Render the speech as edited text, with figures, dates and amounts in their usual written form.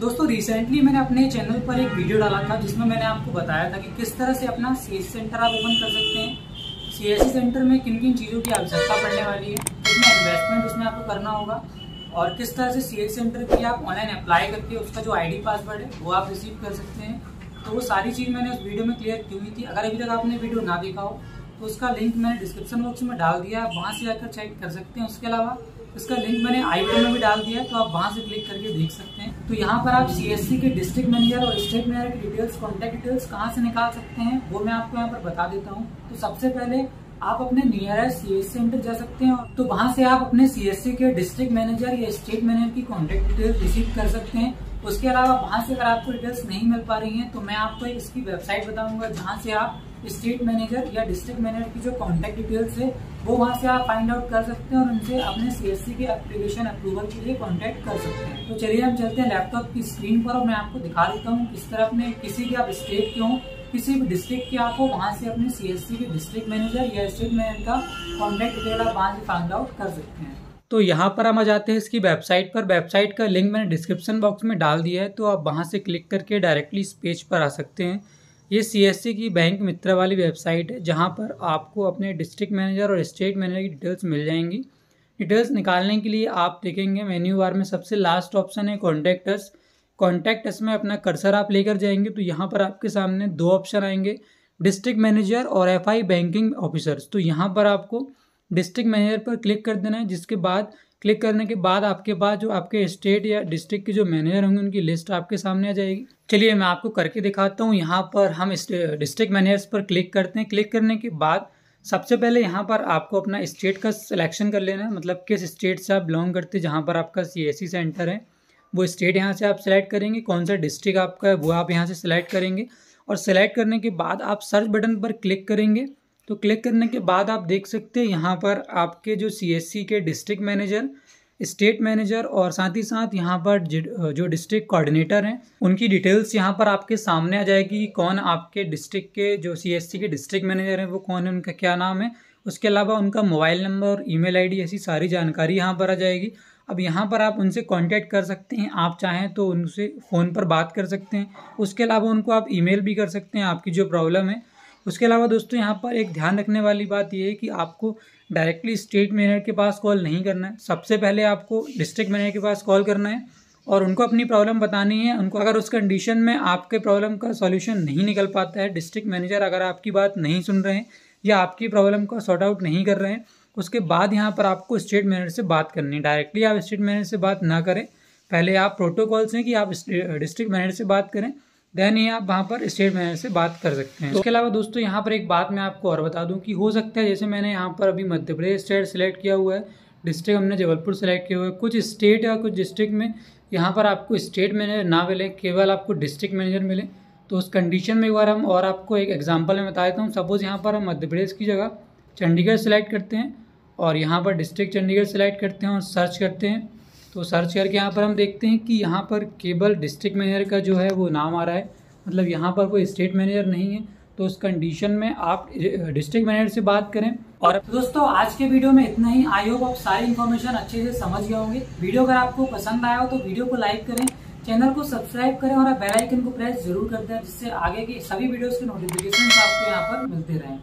दोस्तों रिसेंटली मैंने अपने चैनल पर एक वीडियो डाला था जिसमें मैंने आपको बताया था कि किस तरह से अपना सीएससी सेंटर आप ओपन कर सकते हैं, सीएससी सेंटर में किन किन चीज़ों की आवश्यकता पड़ने वाली है, कितना इन्वेस्टमेंट उसमें आपको करना होगा और किस तरह से सीएससी सेंटर की आप ऑनलाइन अप्लाई करके उसका जो आईडी पासवर्ड है वो आप रिसीव कर सकते हैं। तो वो सारी चीज़ मैंने उस वीडियो में क्लियर की हुई थी। अगर अभी तक आपने वीडियो ना देखा हो तो उसका लिंक मैंने डिस्क्रिप्शन बॉक्स में डाल दिया, आप वहाँ से जाकर चेक कर सकते हैं। उसके अलावा इसका लिंक मैंने आई बटन में भी डाल दिया है, तो आप वहाँ से क्लिक करके देख सकते हैं। तो यहाँ पर आप सीएससी के डिस्ट्रिक्ट मैनेजर और स्टेट मैनेजर की डिटेल्स, कॉन्टैक्ट डिटेल्स कहाँ से निकाल सकते हैं वो मैं आपको यहाँ पर बता देता हूँ। तो सबसे पहले आप अपने नियरेस्ट सीएससी सेंटर जा सकते हैं, तो वहाँ से आप अपने सीएससी के डिस्ट्रिक्ट मैनेजर या स्टेट मैनेजर की कॉन्टैक्ट डिटेल्स रिसीव कर सकते हैं। उसके अलावा वहाँ से अगर आपको डिटेल्स नहीं मिल पा रही हैं तो मैं आपको इसकी वेबसाइट बताऊंगा जहाँ से आप स्टेट मैनेजर या डिस्ट्रिक्ट मैनेजर की जो कॉन्टैक्ट डिटेल्स है वो वहाँ से आप फाइंड आउट कर सकते हैं और उनसे अपने सीएससी के एप्लीकेशन अप्रूवल के लिए कॉन्टैक्ट कर सकते हैं। तो चलिए हम चलते हैं लैपटॉप की स्क्रीन पर और मैं आपको दिखा देता हूँ किस तरह अपने किसी भी आप स्टेट के हों, किसी भी डिस्ट्रिक्ट के आप हो, वहाँ से अपने सीएससी के डिस्ट्रिक्ट मैनेजर या स्टेट मैनेजर का कॉन्टैक्ट डिटेल आप वहाँ से फाइंड आउट कर सकते हैं। तो यहाँ पर हम आ जाते हैं इसकी वेबसाइट पर। वेबसाइट का लिंक मैंने डिस्क्रिप्शन बॉक्स में डाल दिया है, तो आप वहाँ से क्लिक करके डायरेक्टली इस पेज पर आ सकते हैं। ये सीएससी की बैंक मित्र वाली वेबसाइट है जहाँ पर आपको अपने डिस्ट्रिक्ट मैनेजर और स्टेट मैनेजर की डिटेल्स मिल जाएंगी। डिटेल्स निकालने के लिए आप देखेंगे मेन्यू बार में सबसे लास्ट ऑप्शन है कॉन्टैक्ट अस। कॉन्टैक्ट अस में अपना कर्सर आप लेकर जाएंगे तो यहाँ पर आपके सामने दो ऑप्शन आएंगे, डिस्ट्रिक्ट मैनेजर और एफआई बैंकिंग ऑफिसर्स। तो यहाँ पर आपको डिस्ट्रिक्ट मैनेजर पर क्लिक कर देना है, जिसके बाद क्लिक करने के बाद आपके पास जो आपके स्टेट या डिस्ट्रिक्ट के जो मैनेजर होंगे उनकी लिस्ट आपके सामने आ जाएगी। चलिए मैं आपको करके दिखाता हूँ। यहाँ पर हम डिस्ट्रिक्ट मैनेजर्स पर क्लिक करते हैं। क्लिक करने के बाद सबसे पहले यहाँ पर आपको अपना स्टेट का सिलेक्शन कर लेना है, मतलब किस स्टेट से आप बिलोंग करते हैं। जहाँ पर आपका सीएससी सेंटर है वो स्टेट यहाँ से आप सिलेक्ट करेंगे, कौन सा डिस्ट्रिक्ट आपका है वो आप यहाँ से सिलेक्ट करेंगे और सिलेक्ट करने के बाद आप सर्च बटन पर क्लिक करेंगे। तो क्लिक करने के बाद आप देख सकते हैं यहाँ पर आपके जो सीएससी के डिस्ट्रिक्ट मैनेजर, स्टेट मैनेजर और साथ ही साथ यहाँ पर जो डिस्ट्रिक्ट कोऑर्डिनेटर हैं उनकी डिटेल्स यहाँ पर आपके सामने आ जाएगी कि कौन आपके डिस्ट्रिक्ट के जो सीएससी के डिस्ट्रिक्ट मैनेजर हैं वो कौन है, उनका क्या नाम है, उसके अलावा उनका मोबाइल नंबर और ईमेल आईडी, ऐसी सारी जानकारी यहाँ पर आ जाएगी। अब यहाँ पर आप उनसे कांटेक्ट कर सकते हैं, आप चाहें तो उनसे फ़ोन पर बात कर सकते हैं, उसके अलावा उनको आप ईमेल भी कर सकते हैं आपकी जो प्रॉब्लम है। उसके अलावा दोस्तों यहाँ पर एक ध्यान रखने वाली बात यह है कि आपको डायरेक्टली स्टेट मैनेजर के पास कॉल नहीं करना है, सबसे पहले आपको डिस्ट्रिक्ट मैनेजर के पास कॉल करना है और उनको अपनी प्रॉब्लम बतानी है। उनको अगर उस कंडीशन में आपके प्रॉब्लम का सॉल्यूशन नहीं निकल पाता है, डिस्ट्रिक्ट मैनेजर अगर आपकी बात नहीं सुन रहे हैं या आपकी प्रॉब्लम को सॉर्ट आउट नहीं कर रहे हैं, उसके बाद यहाँ पर आपको स्टेट मैनेजर से बात करनी है। डायरेक्टली आप स्टेट मैनेजर से बात ना करें, पहले आप प्रोटोकॉल्स हैं कि आप डिस्ट्रिक्ट मैनेजर से बात करें, देन ये आप वहाँ पर स्टेट मैनेजर से बात कर सकते हैं। इसके अलावा दोस्तों यहाँ पर एक बात मैं आपको और बता दूँ कि हो सकता है जैसे मैंने यहाँ पर अभी मध्य प्रदेश स्टेट सेलेक्ट किया हुआ है, डिस्ट्रिक्ट हमने जबलपुर सेलेक्ट किया हुआ है, कुछ स्टेट या कुछ डिस्ट्रिक्ट में यहाँ पर आपको स्टेट मैनेजर ना मिले, केवल आपको डिस्ट्रिक्ट मैनेजर मिले। तो उस कंडीशन में एक बार हम और आपको एक एग्जाम्पल में बता देता हूँ। सपोज़ यहाँ पर हम मध्य प्रदेश की जगह चंडीगढ़ सेलेक्ट करते हैं और यहाँ पर डिस्ट्रिक्ट चंडीगढ़ सेलेक्ट करते हैं और सर्च करते हैं। तो सर्च करके यहाँ पर हम देखते हैं कि यहाँ पर केवल डिस्ट्रिक्ट मैनेजर का जो है वो नाम आ रहा है, मतलब यहाँ पर कोई स्टेट मैनेजर नहीं है। तो उस कंडीशन में आप डिस्ट्रिक्ट मैनेजर से बात करें। और दोस्तों आज के वीडियो में इतना ही। आई होप आप सारी इन्फॉर्मेशन अच्छे से समझ गए होंगे। वीडियो अगर आपको पसंद आया हो तो वीडियो को लाइक करें, चैनल को सब्सक्राइब करें और आप बेल आइकन को प्रेस जरूर कर दें, जिससे आगे की सभी वीडियोज़ के नोटिफिकेशन आपको यहाँ पर मिलते रहें।